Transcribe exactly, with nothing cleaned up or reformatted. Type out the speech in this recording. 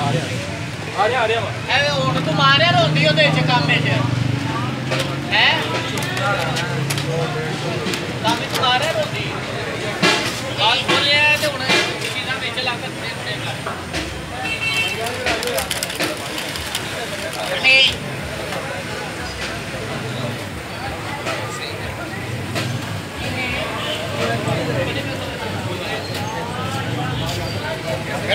आरे आरे अरे और तो मारे रोटी होते है काम में है हैं काम में मारे रोटी लाल बोलिए तो उन्हें सीधा में चला कर दे देगा